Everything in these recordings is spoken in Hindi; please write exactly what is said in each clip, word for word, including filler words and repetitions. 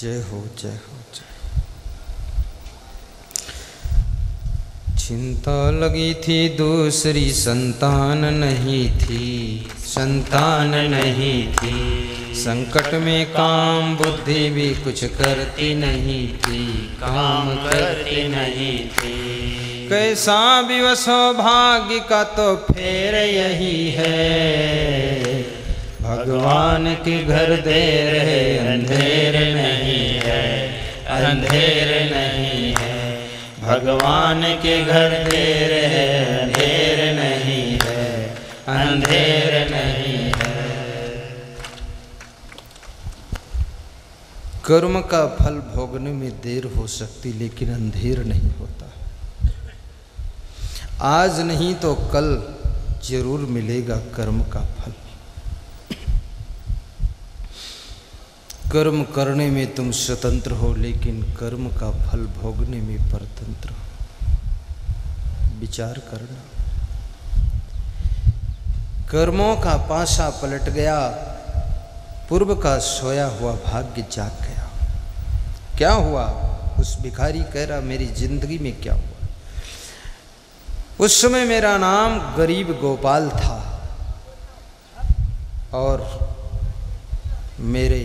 जय हो जय हो जय। चिंता लगी थी दूसरी संतान नहीं थी, संतान नहीं थी। संकट में काम बुद्धि भी कुछ करती नहीं थी, काम करती नहीं थी। कैसा विवशो भाग्य का तो फेर यही है, भगवान के घर दे रहे अंधेर नहीं है, अंधेर नहीं है। भगवान के घर दे रहे अंधेर नहीं है, अंधेर नहीं है। कर्म का फल भोगने में देर हो सकती लेकिन अंधेर नहीं होता। आज नहीं तो कल जरूर मिलेगा कर्म का फल। कर्म करने में तुम स्वतंत्र हो लेकिन कर्म का फल भोगने में परतंत्र हो। विचार करना। कर्मों का पासा पलट गया, पूर्व का सोया हुआ भाग्य जाग गया। क्या हुआ? उस भिखारी कह रहा मेरी जिंदगी में क्या हुआ। उस समय मेरा नाम गरीब गोपाल था और मेरे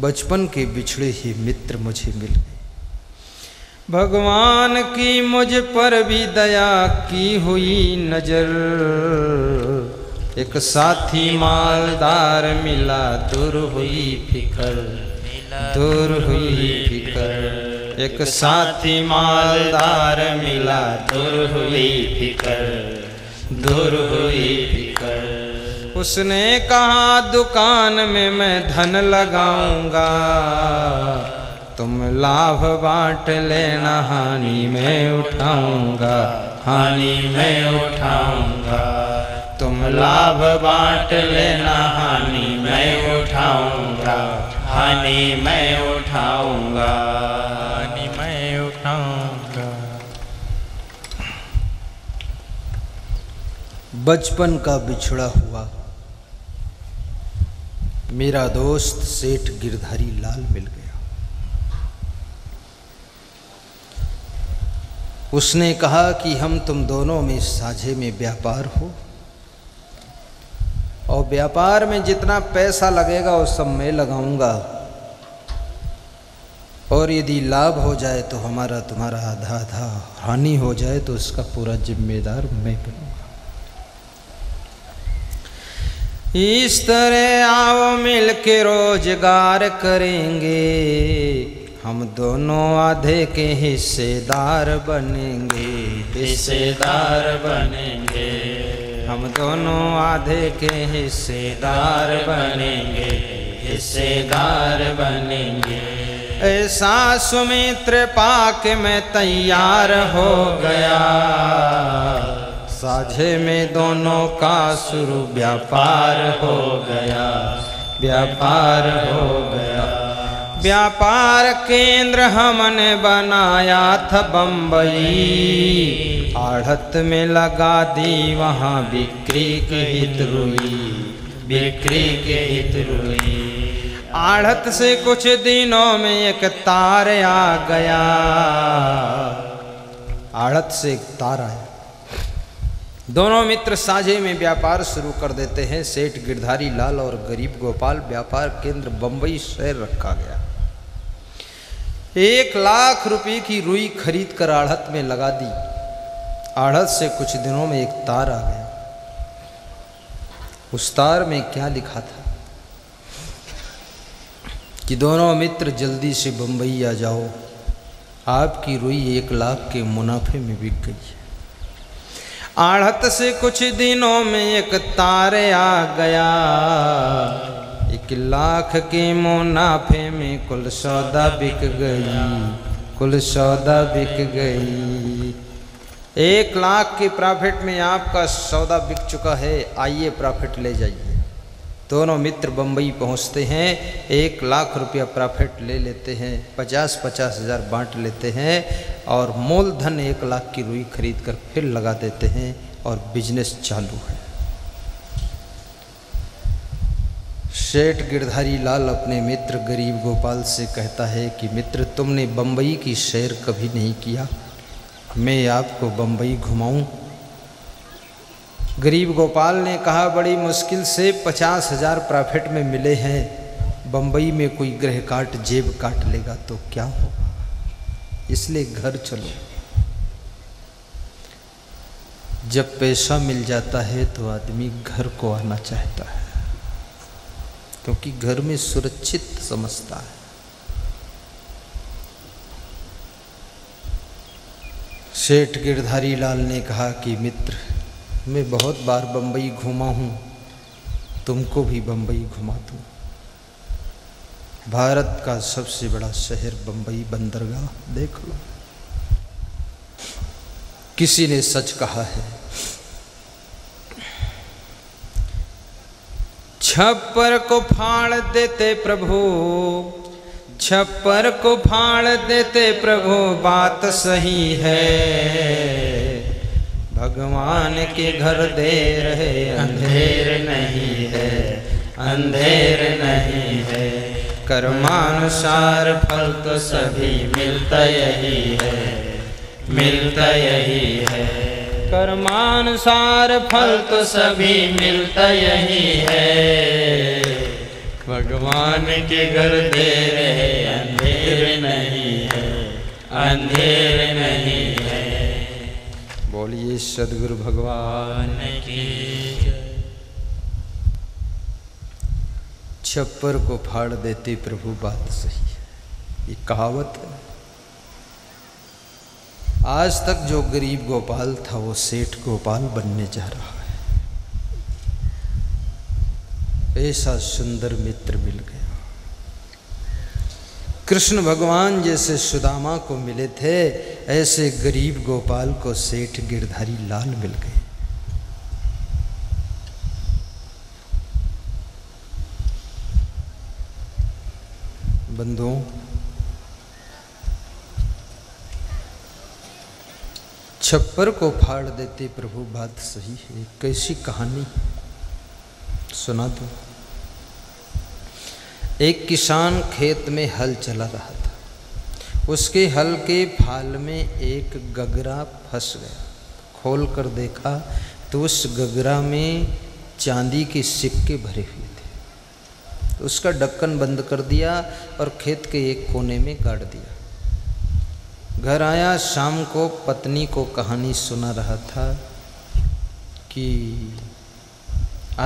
बचपन के बिछड़े ही मित्र मुझे मिल गए। भगवान की मुझ पर भी दया की हुई नजर, एक साथी मालदार मिला दूर हुई फिकर, दूर हुई फिकर। एक साथी मालदार मिला दूर हुई फिकर, दूर हुई फिकर। उसने कहा दुकान में मैं धन लगाऊंगा, तुम लाभ बांट लेना, हानि में उठाऊंगा, हानि में उठाऊंगा। तुम लाभ बांट लेना, हानि में उठाऊंगा, हानि में उठाऊंगा। बचपन का बिछड़ा हुआ मेरा दोस्त सेठ गिरधारी लाल मिल गया। उसने कहा कि हम तुम दोनों में साझे में व्यापार हो और व्यापार में जितना पैसा लगेगा वो सब मैं लगाऊंगा और यदि लाभ हो जाए तो हमारा तुम्हारा आधा आधा, हानि हो जाए तो उसका पूरा जिम्मेदार मैं बनूंगा। इस तरह आओ मिलके रोजगार करेंगे, हम दोनों आधे के हिस्सेदार बनेंगे, हिस्सेदार बनेंगे। हम दोनों आधे के हिस्सेदार बनेंगे, हिस्सेदार बनेंगे। ऐसा सुमित्र पाके मैं तैयार हो गया, साझे में दोनों का शुरू व्यापार हो गया, व्यापार हो गया। व्यापार केंद्र हमने बनाया था बंबई, आढ़त में लगा दी वहाँ बिक्री के हित रुई, बिक्री के हित रुई। आढ़त से कुछ दिनों में एक तार आ गया, आढ़त से एक तार आया। दोनों मित्र साझे में व्यापार शुरू कर देते हैं। सेठ गिरधारी लाल और गरीब गोपाल व्यापार केंद्र बंबई शहर रखा गया। एक लाख रुपए की रुई खरीद कर आढ़त में लगा दी। आढ़त से कुछ दिनों में एक तार आ गया। उस तार में क्या लिखा था कि दोनों मित्र जल्दी से बंबई आ जाओ, आपकी रुई एक लाख के मुनाफे में बिक गई है। आढ़त से कुछ दिनों में एक तार आ गया, एक लाख के मुनाफे में कुल सौदा बिक गई, कुल सौदा बिक गई। एक लाख के प्रॉफिट में आपका सौदा बिक चुका है, आइए प्रॉफिट ले जाइए। दोनों मित्र बंबई पहुंचते हैं, एक लाख रुपया प्रॉफिट ले लेते हैं, पचास पचास हज़ार बाँट लेते हैं और मूलधन एक लाख की रुई खरीद कर फिर लगा देते हैं और बिजनेस चालू है। सेठ गिरधारी लाल अपने मित्र गरीब गोपाल से कहता है कि मित्र, तुमने बंबई की सैर कभी नहीं किया, मैं आपको बंबई घुमाऊं। गरीब गोपाल ने कहा, बड़ी मुश्किल से पचास हज़ार प्रॉफिट में मिले हैं, बंबई में कोई ग्रह काट जेब काट लेगा तो क्या होगा, इसलिए घर चलो। जब पैसा मिल जाता है तो आदमी घर को आना चाहता है, क्योंकि घर में सुरक्षित समझता है। सेठ गिरधारी लाल ने कहा कि मित्र, मैं बहुत बार बंबई घूमा हूँ, तुमको भी बंबई घुमा दूँ। भारत का सबसे बड़ा शहर बंबई, बंदरगाह देख लो। किसी ने सच कहा है, छप्पर को फाड़ देते प्रभु, छप्पर को फाड़ देते प्रभु, बात सही है, भगवान के घर दे रहे अंधेर नहीं है, अंधेर नहीं है, कर्मानुसार फल तो सभी मिलता यही है, मिलता यही है, कर्मानुसार फल तो सभी मिलता यही है, भगवान के घर दे रहे अंधेर नहीं है, अंधेर नहीं है। बोलिए सदगुरु भगवान की। छप्पर को फाड़ देते प्रभु, बात सही है, ये कहावत है। आज तक जो गरीब गोपाल था वो सेठ गोपाल बनने जा रहा है। ऐसा सुंदर मित्र मिल गया। कृष्ण भगवान जैसे सुदामा को मिले थे, ऐसे गरीब गोपाल को सेठ गिरधारी लाल मिल गए। बंधुओं, छप्पर को फाड़ देते प्रभु, बात सही है, कैसी कहानी सुना दो। एक किसान खेत में हल चला रहा था, उसके हल के फाल में एक गगरा फंस गया। खोल कर देखा तो उस गगरा में चांदी के सिक्के भरे हुए थे। उसका ढक्कन बंद कर दिया और खेत के एक कोने में गाड़ दिया। घर आया, शाम को पत्नी को कहानी सुना रहा था कि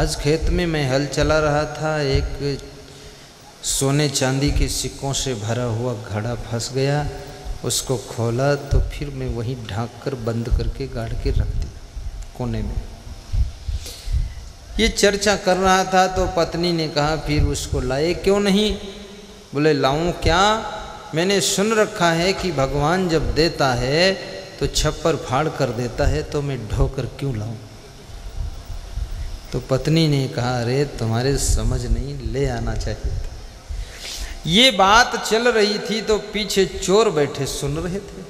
आज खेत में मैं हल चला रहा था, एक सोने चांदी के सिक्कों से भरा हुआ घड़ा फंस गया। उसको खोला तो फिर मैं वहीं ढाँक कर बंद करके गाड़ के रख दिया कोने में। ये चर्चा कर रहा था तो पत्नी ने कहा, फिर उसको लाए क्यों नहीं? बोले, लाऊं क्या, मैंने सुन रखा है कि भगवान जब देता है तो छप्पर फाड़ कर देता है, तो मैं ढो कर क्यों लाऊं? तो पत्नी ने कहा, अरे तुम्हारे समझ नहीं, ले आना चाहिए था। ये बात चल रही थी तो पीछे चोर बैठे सुन रहे थे।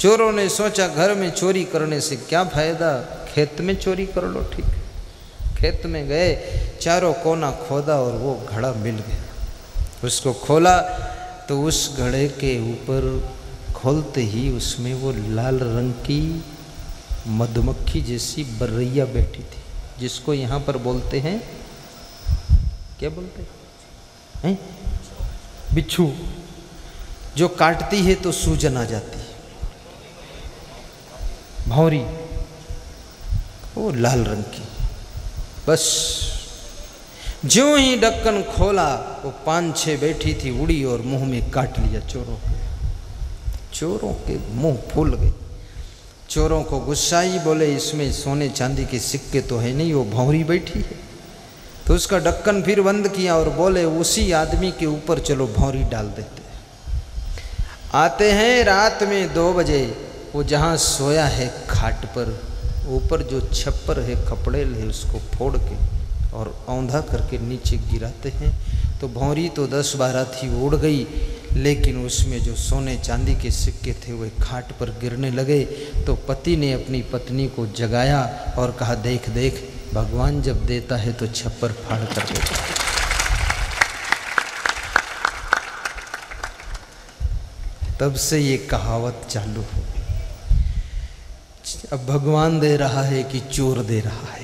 चोरों ने सोचा, घर में चोरी करने से क्या फायदा, खेत में चोरी कर लो। ठीक, खेत में गए, चारों कोना खोदा और वो घड़ा मिल गया। उसको खोला तो उस घड़े के ऊपर खोलते ही उसमें वो लाल रंग की मधुमक्खी जैसी बर्रैया बैठी थी, जिसको यहाँ पर बोलते हैं, क्या बोलते हैं, हैं? बिच्छू, जो काटती है तो सूजन आ जाती है, भौरी, वो लाल रंग की। बस ज्यों ही ढक्कन खोला, वो पांच छह बैठी थी, उड़ी और मुंह में काट लिया। चोरों के चोरों के मुंह फूल गए। चोरों को गुस्सा ही, बोले इसमें सोने चांदी के सिक्के तो है नहीं, वो भौरी बैठी है। तो उसका ढक्कन फिर बंद किया और बोले, उसी आदमी के ऊपर चलो भौरी डाल देते। आते हैं रात में दो बजे, वो जहाँ सोया है खाट पर, ऊपर जो छप्पर है, कपड़े है, उसको फोड़ के और औंधा करके नीचे गिराते हैं। तो भौरी तो दस बारह थी, उड़ गई, लेकिन उसमें जो सोने चांदी के सिक्के थे वे खाट पर गिरने लगे। तो पति ने अपनी पत्नी को जगाया और कहा, देख देख, भगवान जब देता है तो छप्पर फाड़ कर देता है। तब से ये कहावत चालू हो गई। अब भगवान दे रहा है कि चोर दे रहा है।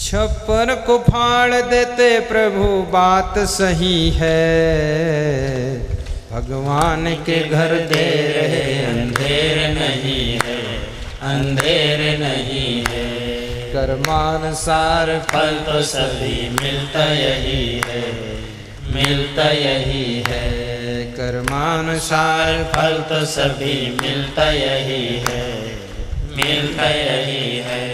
छप्पन को फाड़ देते प्रभु बात सही है, भगवान के घर दे रहे अंधेर नहीं है, अंधेर नहीं है। कर्मानुसार फल तो सभी मिलता यही है, मिलता यही है। कर्मानुसार फल तो सभी मिलता यही है, मिलता यही है।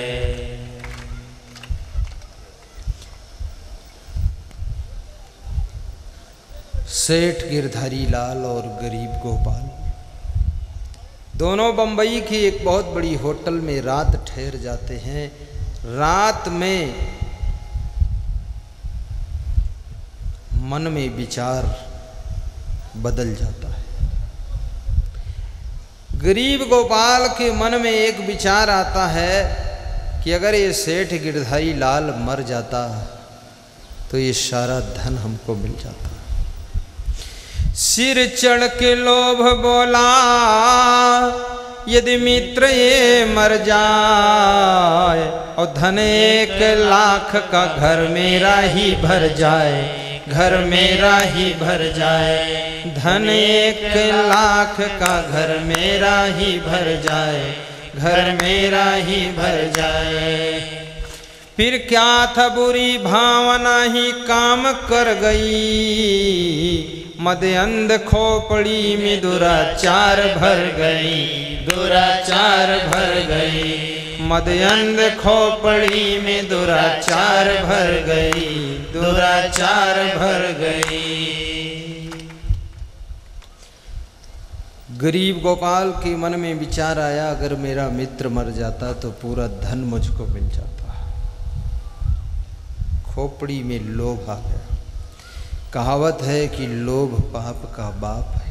सेठ गिरधारी लाल और गरीब गोपाल दोनों बंबई की एक बहुत बड़ी होटल में रात ठहर जाते हैं। रात में मन में विचार बदल जाता है। गरीब गोपाल के मन में एक विचार आता है कि अगर ये सेठ गिरधारी लाल मर जाता तो ये सारा धन हमको मिल जाता। सिर चढ़ के लोभ बोला यदि मित्र ये मर जाए और धन एक लाख का घर मेरा ही भर जाए, घर मेरा ही भर जाए। धन एक लाख का घर मेरा ही भर जाए, घर मेरा ही भर जाए। फिर क्या था बुरी भावना ही काम कर गई, मद अंध खोपड़ी में दुराचार भर गई, दुराचार भर गई। मद अंध खोपड़ी में दुराचार भर गई, दुराचार भर गई। गरीब गोपाल के मन में विचार आया, अगर मेरा मित्र मर जाता तो पूरा धन मुझको मिल जाता। खोपड़ी में लोभ आ गया। कहावत है कि लोभ पाप का बाप है।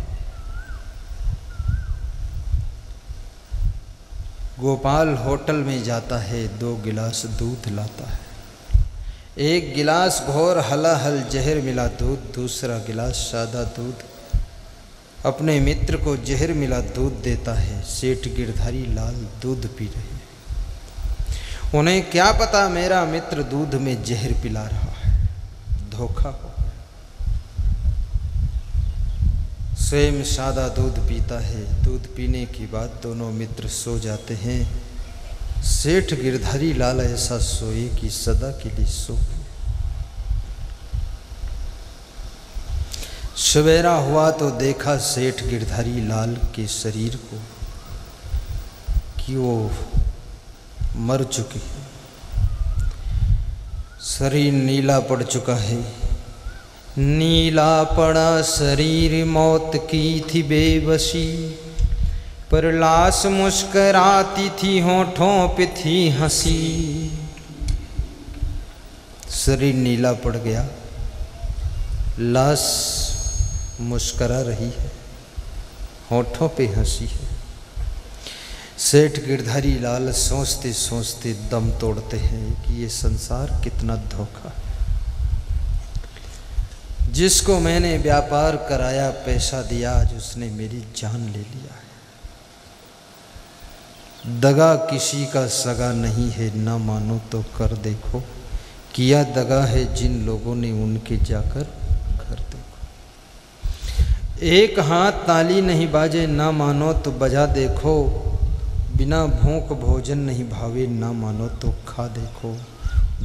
गोपाल होटल में जाता है, दो गिलास दूध लाता है। एक गिलास घोर हलाहल जहर मिला दूध, दूसरा गिलास सादा दूध। अपने मित्र को जहर मिला दूध देता है। सेठ गिरधारी लाल दूध पी रहे हैं। उन्हें क्या पता मेरा मित्र दूध में जहर पिला रहा है, धोखा हो। सेम सादा दूध पीता है। दूध पीने के बाद दोनों मित्र सो जाते हैं। सेठ गिरधारी लाल ऐसा सोए कि सदा के लिए सो। सवेरा हुआ तो देखा सेठ गिरधारी लाल के शरीर को कि वो मर चुके हैं। शरीर नीला पड़ चुका है। नीला पड़ा शरीर, मौत की थी बेबसी। पर लाश मुस्कराती थी, होठों पे थी हंसी। शरीर नीला पड़ गया, लाश मुस्करा रही है, होठों पे हंसी है। सेठ गिरधारी लाल सोचते सोचते दम तोड़ते हैं कि ये संसार कितना धोखा है। जिसको मैंने व्यापार कराया, पैसा दिया, आज उसने मेरी जान ले लिया है। दगा किसी का सगा नहीं है, ना मानो तो कर देखो। किया दगा है जिन लोगों ने, उनके जाकर कर देखो। एक हाथ ताली नहीं बाजे, ना मानो तो बजा देखो। बिना भूख भोजन नहीं भावे, ना मानो तो खा देखो।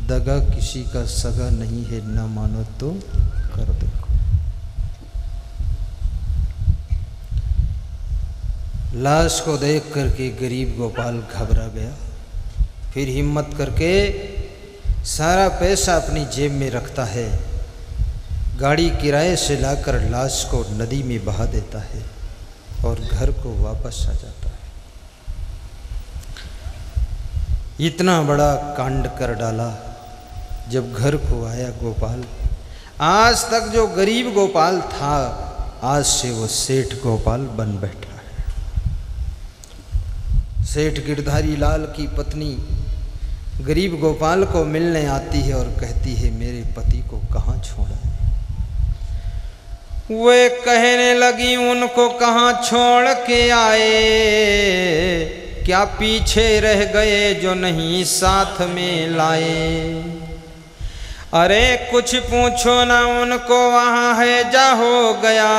दगा किसी का सगा नहीं है, ना मानो तो कर देखो। लाश को देख करके गरीब गोपाल घबरा गया। फिर हिम्मत करके सारा पैसा अपनी जेब में रखता है। गाड़ी किराए से लाकर लाश को नदी में बहा देता है और घर को वापस आ जाता है। इतना बड़ा कांड कर डाला। जब घर को आया गोपाल, आज तक जो गरीब गोपाल था, आज से वो सेठ गोपाल बन बैठा है। सेठ गिरधारी लाल की पत्नी गरीब गोपाल को मिलने आती है और कहती है, मेरे पति को कहाँ छोड़ा है। वे कहने लगी उनको कहाँ छोड़ के आए, क्या पीछे रह गए जो नहीं साथ में लाए। अरे कुछ पूछो ना उनको वहाँ है जा हो गया,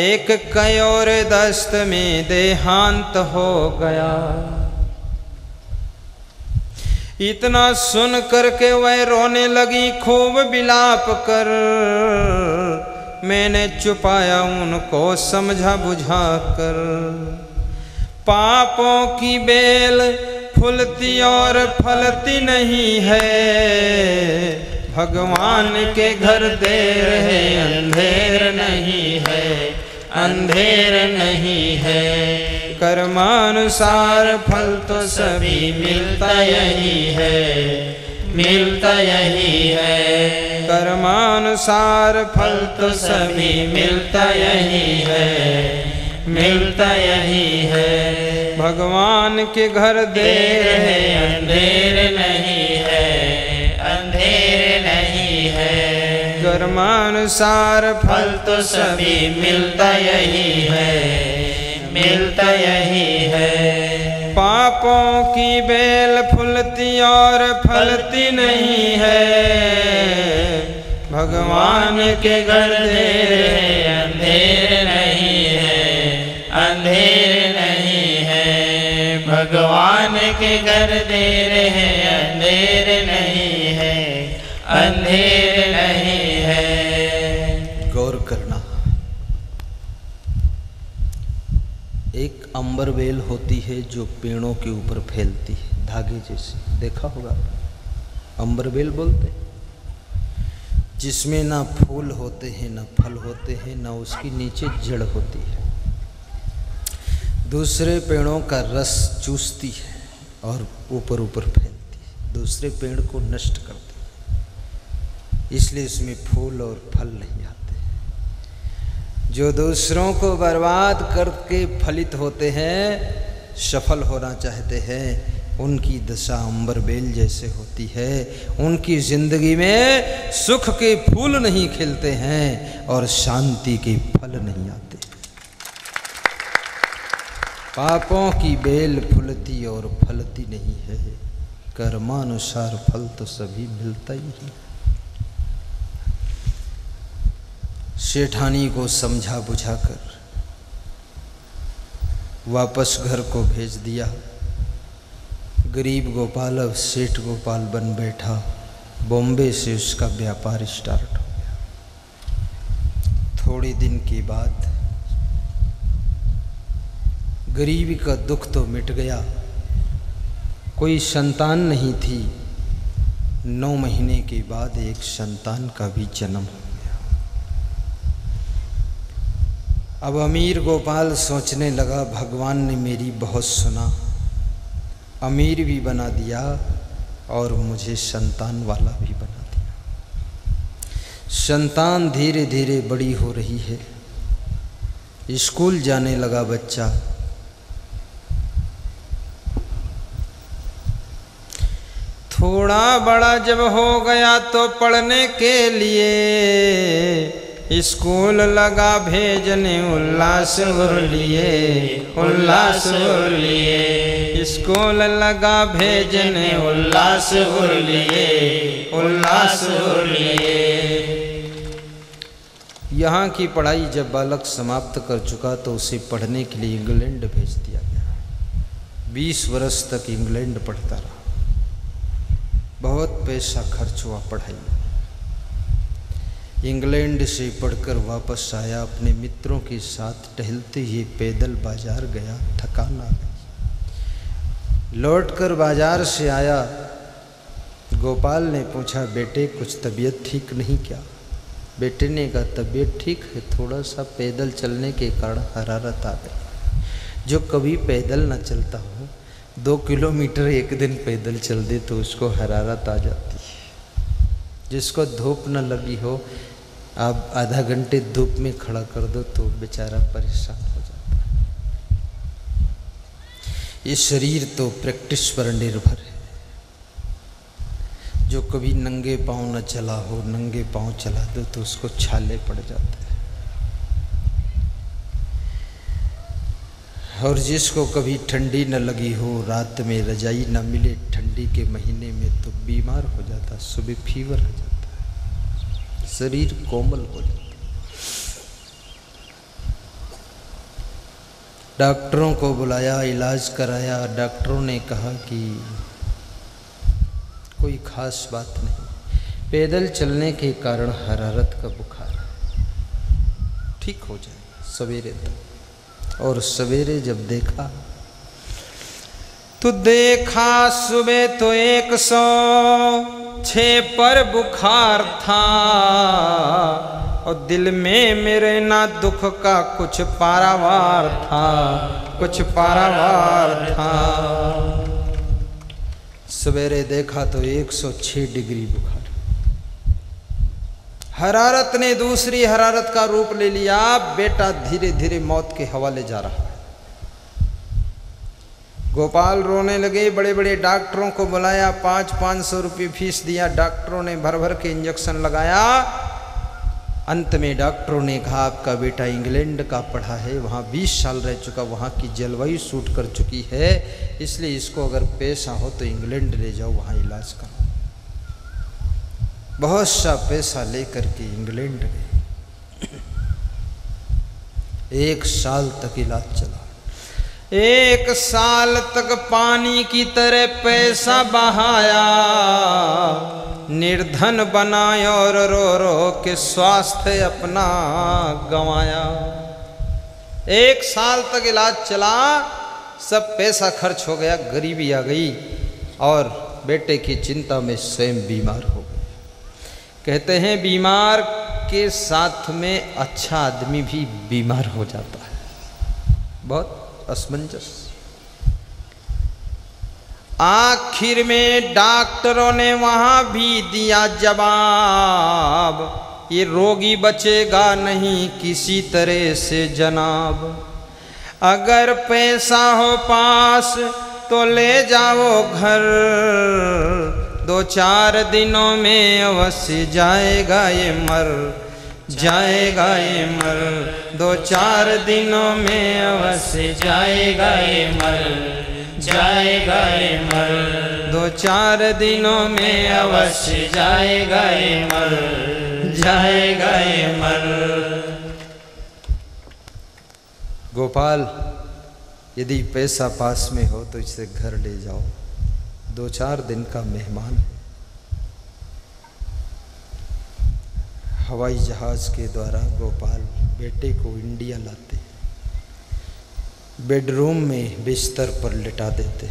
एक कयोर दस्त में देहांत हो गया। इतना सुन करके वह रोने लगी खूब विलाप कर। मैंने छुपाया उनको समझा बुझा कर, पापों की बेल फूलती और फलती नहीं है, भगवान के घर देर है अंधेर नहीं है, अंधेर नहीं है। कर्मानुसार फल तो सभी मिलता यही है, मिलता यही है। कर्मानुसार फल तो सभी मिलता यही है, मिलता यही है। भगवान के घर देर है अंधेर नहीं है, अंधेर नहीं है। कर्मानुसार फल तो सभी मिलता यही है, मिलता यही है। पापों की बेल फूलती और फलती नहीं है, भगवान के घर देर है अंधेर नहीं है, अंधेर नहीं है। भगवान के घर देर है अंधेर नहीं है, अंधेर नहीं है। गौर करना, एक अंबर बेल होती है जो पेड़ों के ऊपर फैलती है धागे जैसे, देखा होगा अंबर बेल बोलते, जिसमें ना फूल होते हैं ना फल होते हैं ना उसकी नीचे जड़ होती है, दूसरे पेड़ों का रस चूसती है और ऊपर ऊपर फैलती है, दूसरे पेड़ को नष्ट करती है, इसलिए इसमें फूल और फल नहीं आते। जो दूसरों को बर्बाद करके फलित होते हैं, सफल होना चाहते हैं, उनकी दशा अंबर बेल जैसे होती है, उनकी जिंदगी में सुख के फूल नहीं खिलते हैं और शांति के फल नहीं आते। पापों की बेल फूलती और फलती नहीं है, कर्मानुसार फल तो सभी मिलता ही है। सेठानी को समझा बुझा कर वापस घर को भेज दिया। गरीब गोपाल अब सेठ गोपाल बन बैठा, बॉम्बे से उसका व्यापार स्टार्ट हो गया। थोड़े दिन के बाद गरीबी का दुख तो मिट गया, कोई संतान नहीं थी, नौ महीने के बाद एक संतान का भी जन्म हो गया। अब अमीर गोपाल सोचने लगा भगवान ने मेरी बहुत सुना, अमीर भी बना दिया और मुझे संतान वाला भी बना दिया। संतान धीरे धीरे बड़ी हो रही है, स्कूल जाने लगा बच्चा। थोड़ा बड़ा जब हो गया तो पढ़ने के लिए स्कूल लगा भेजने, उल्लास उर लिए, उल्लास उर लिए। स्कूल लगा भेजने, उल्लास उर लिए, उल्लास उर लिए। यहाँ की पढ़ाई जब बालक समाप्त कर चुका तो उसे पढ़ने के लिए इंग्लैंड भेज दिया गया। बीस वर्ष तक इंग्लैंड पढ़ता रहा, बहुत पैसा खर्च हुआ पढ़ाई में। इंग्लैंड से पढ़कर वापस आया, अपने मित्रों के साथ टहलते ही पैदल बाजार गया, थकान आ गई। लौटकर बाजार से आया, गोपाल ने पूछा बेटे कुछ तबीयत ठीक नहीं क्या? बेटे ने कहा तबीयत ठीक है, थोड़ा सा पैदल चलने के कारण हरारत आ गई। जो कभी पैदल ना चलता हो, दो किलोमीटर एक दिन पैदल चल दे तो उसको हरारत आ जाती है। जिसको धूप न लगी हो, आप आधा घंटे धूप में खड़ा कर दो तो बेचारा परेशान हो जाता है। ये शरीर तो प्रैक्टिस पर निर्भर है। जो कभी नंगे पाँव न चला हो, नंगे पाँव चला दो तो उसको छाले पड़ जाते हैं। और जिसको कभी ठंडी न लगी हो, रात में रजाई न मिले ठंडी के महीने में, तो बीमार हो जाता, सुबह फीवर हो जाता है, शरीर कोमल हो जाता है। डॉक्टरों को बुलाया, इलाज कराया, डॉक्टरों ने कहा कि कोई खास बात नहीं, पैदल चलने के कारण हरारत का बुखार है, ठीक हो जाएगा सवेरे तक। और सवेरे जब देखा तो देखा सुबह तो एक सौ छः पर बुखार था, और दिल में मेरे ना दुख का कुछ पारावार था, कुछ पारावार था। सवेरे देखा तो एक सौ छः डिग्री बुखार। हरारत ने दूसरी हरारत का रूप ले लिया, बेटा धीरे धीरे मौत के हवाले जा रहा है। गोपाल रोने लगे, बड़े बड़े डॉक्टरों को बुलाया, पाँच पाँच सौ रुपये फीस दिया, डॉक्टरों ने भर भर के इंजेक्शन लगाया। अंत में डॉक्टरों ने कहा आपका बेटा इंग्लैंड का पढ़ा है, वहाँ बीस साल रह चुका, वहाँ की जलवायु सूट कर चुकी है, इसलिए इसको अगर पैसा हो तो इंग्लैंड ले जाओ, वहाँ इलाज करो। बहुत सा पैसा लेकर के इंग्लैंड गए, एक साल तक इलाज चला, एक साल तक पानी की तरह पैसा बहाया, निर्धन बनाया और रो रो के स्वास्थ्य अपना गंवाया। एक साल तक इलाज चला, सब पैसा खर्च हो गया, गरीबी आ गई और बेटे की चिंता में स्वयं बीमार हो। कहते हैं बीमार के साथ में अच्छा आदमी भी बीमार हो जाता है, बहुत असमंजस। आखिर में डॉक्टरों ने वहाँ भी दिया जवाब, ये रोगी बचेगा नहीं किसी तरह से जनाब, अगर पैसा हो पास तो ले जाओ घर, दो चार दिनों में अवश्य जाएगा ये मर, जाएगा ये मर, दो चार दिनों में अवश्य जाएगा ये मर, जाएगा ये मर, दो चार दिनों में अवश्य जाएगा ये मर, जाएगा ये मर। गोपाल यदि पैसा पास में हो तो इसे घर ले जाओ, दो चार दिन का मेहमान है। हवाई जहाज के द्वारा गोपाल बेटे को इंडिया लाते, बेडरूम में बिस्तर पर लिटा देते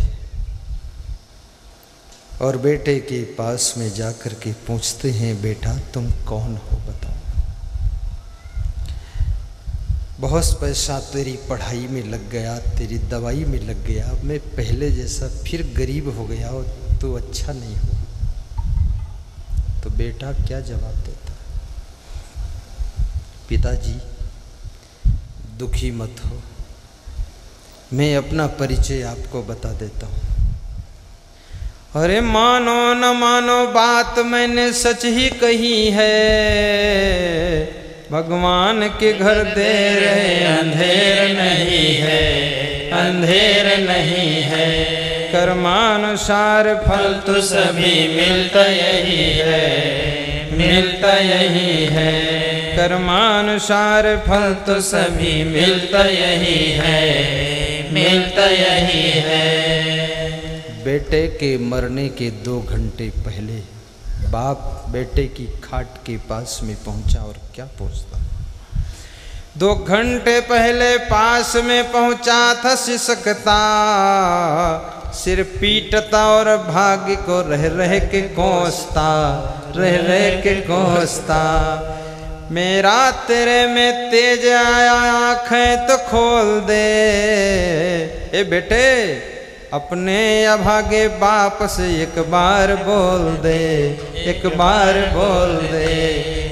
और बेटे के पास में जाकर के पूछते हैं बेटा तुम कौन हो बताओ, बहुत पैसा तेरी पढ़ाई में लग गया, तेरी दवाई में लग गया, मैं पहले जैसा फिर गरीब हो गया और तू अच्छा नहीं हो। तो बेटा क्या जवाब देता? पिताजी दुखी मत हो, मैं अपना परिचय आपको बता देता हूँ। अरे मानो न मानो बात मैंने सच ही कही है, भगवान के घर दे रहे अंधेर नहीं है, अंधेर नहीं है, कर्मानुसार फल तो सभी मिलता यही है, मिलता यही है, कर्मानुसार फल तो सभी मिलता यही है, मिलता यही है। बेटे के मरने के दो घंटे पहले बाप बेटे की खाट के पास में पहुंचा और क्या पहुंचता, दो घंटे पहले पास में पहुंचा था, सिसकता सिर पीटता और भाग्य को रह रह के कोसता, रह रह के कोसता, मेरा तेरे में तेज आया आँखें तो खोल दे, ए बेटे अपने अभागे बाप से एक बार बोल दे, एक बार बोल दे,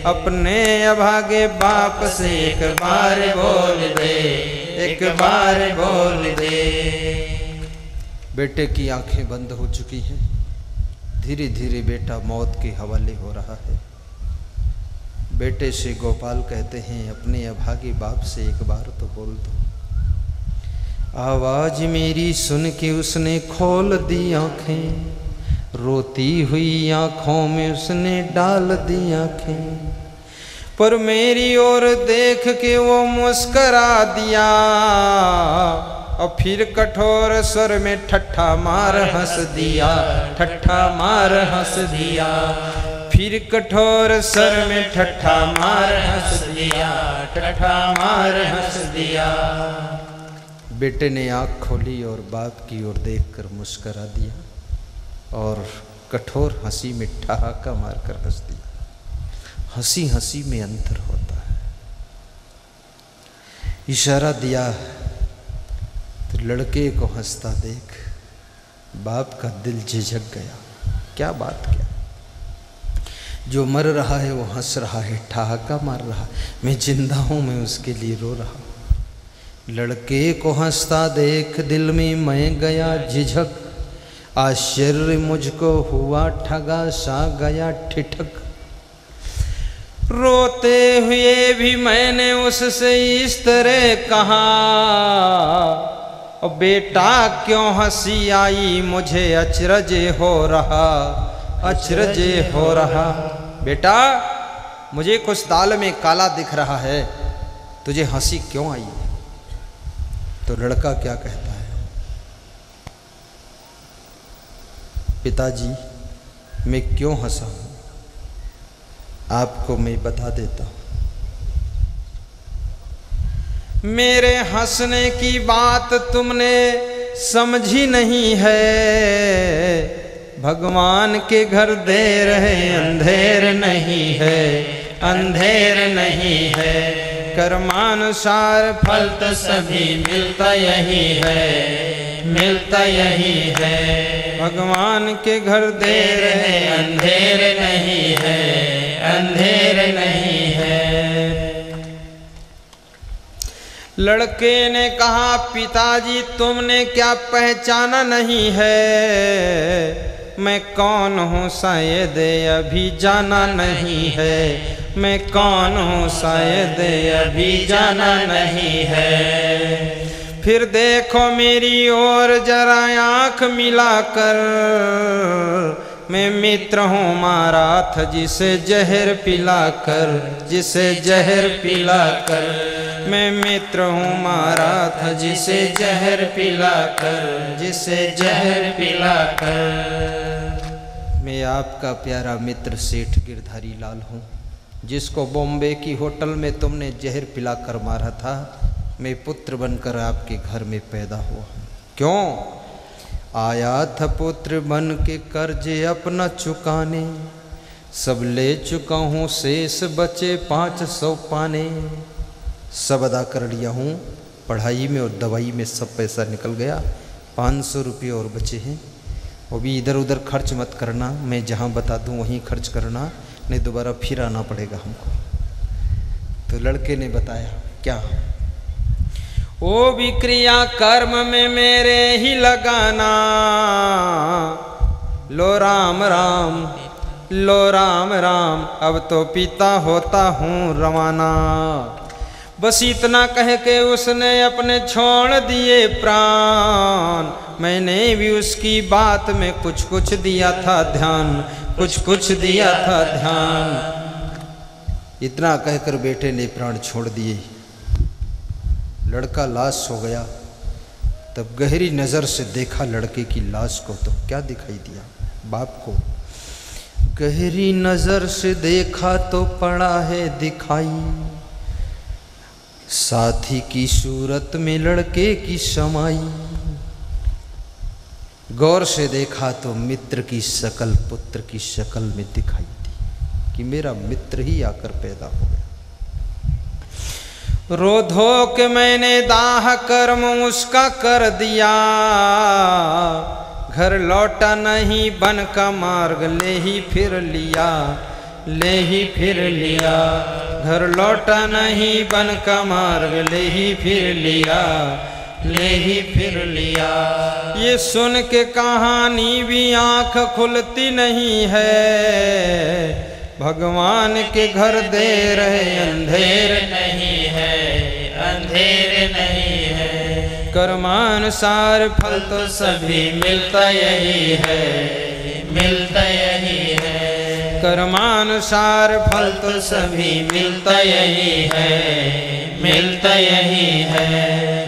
अपने अभागे बाप से एक बार बोल दे, एक बार बोल दे। बेटे की आंखें बंद हो चुकी हैं, धीरे धीरे बेटा मौत के हवाले हो रहा है। बेटे से गोपाल कहते हैं अपने अभागे बाप से एक बार तो बोल दो। आवाज मेरी सुन के उसने खोल दी आँखें, रोती हुई आँखों में उसने डाल दी आँखें, पर मेरी ओर देख के वो मुस्करा दिया और फिर कठोर स्वर में ठट्ठा मार हंस दिया, ठट्ठा मार हंस दिया, फिर कठोर स्वर में ठट्ठा मार हंस दिया, ठट्ठा मार हंस दिया। बेटे ने आँख खोली और बाप की ओर देखकर मुस्करा दिया और कठोर हंसी में ठहाका मारकर हंस दिया। हंसी हंसी में अंतर होता है। इशारा दिया तो लड़के को हंसता देख बाप का दिल झिझक गया। क्या बात, क्या जो मर रहा है वो हंस रहा है, ठहाका मार रहा है, मैं जिंदा हूँ, मैं उसके लिए रो रहा हूँ। लड़के को हंसता देख दिल में मैं गया झिझक, आश्चर्य मुझको हुआ ठगा सा गया ठिठक। रोते हुए भी मैंने उससे इस तरह कहा, ओ बेटा क्यों हंसी आई मुझे अचरज हो रहा, अचरज हो रहा। बेटा मुझे कुछ दाल में काला दिख रहा है, तुझे हंसी क्यों आई? तो लड़का क्या कहता है, पिताजी मैं क्यों हंसा हूँ आपको मैं बता देता हूँ। मेरे हंसने की बात तुमने समझी नहीं है, भगवान के घर देर है अंधेर नहीं है, अंधेर नहीं है, कर्मानुसार फल तो सभी मिलता यही है, मिलता यही है, भगवान के घर देर है अंधेर नहीं है, अंधेर नहीं है। लड़के ने कहा, पिताजी तुमने क्या पहचाना नहीं है, मैं कौन हूँ शायद अभी जाना नहीं है, मैं कौन हूँ शायद अभी जाना नहीं है। फिर देखो मेरी ओर जरा आँख मिलाकर, मैं मित्र हूँ माराथ जिसे जहर पिलाकर, जिसे जहर पिलाकर, मैं मित्र हूँ माराथ जिसे जहर पिलाकर, जिसे जहर पिलाकर। मैं आपका प्यारा मित्र सेठ गिरधारी लाल हूँ, जिसको बॉम्बे की होटल में तुमने जहर पिलाकर मारा था, मैं पुत्र बनकर आपके घर में पैदा हुआ। क्यों आया था पुत्र बन के कर्जे अपना चुकाने, सब ले चुका हूँ शेष बचे पाँच सौ पाने, सब अदा कर लिया हूँ, पढ़ाई में और दवाई में सब पैसा निकल गया, पाँच सौ रुपये और बचे हैं, वो भी इधर उधर खर्च मत करना, मैं जहाँ बता दूँ वहीं खर्च करना, नहीं दोबारा फिर आना पड़ेगा हमको। तो लड़के ने बताया, क्या ओ भी क्रिया कर्म में मेरे ही लगाना, लो राम राम, लो राम राम, अब तो पिता होता हूँ रवाना। बस इतना कह के उसने अपने छोड़ दिए प्राण, मैंने भी उसकी बात में कुछ कुछ दिया था ध्यान, कुछ कुछ दिया था ध्यान। इतना कहकर बेटे ने प्राण छोड़ दिए। लड़का लाश हो गया, तब गहरी नज़र से देखा लड़के की लाश को तो क्या दिखाई दिया, बाप को। गहरी नज़र से देखा तो पड़ा है दिखाई, साथी की सूरत में लड़के की समाई, गौर से देखा तो मित्र की शकल पुत्र की शकल में दिखाई दी कि मेरा मित्र ही आकर पैदा हो गया। रो धो के मैंने दाह कर्म उसका कर दिया, घर लौटा नहीं बन का मार्ग ले ही फिर लिया, ले ही फिर लिया, घर लौटा नहीं बन का मार्ग ले ही फिर लिया, ले ही फिर लिया। ये सुन के कहानी भी आँख खुलती नहीं है, भगवान के घर देर है अंधेर नहीं है, अंधेर नहीं है, कर्मानुसार फल तो सभी मिलता यही है, मिलता यही है। कर्मानुसार फल तो सभी मिलता यही है, मिलता यही है।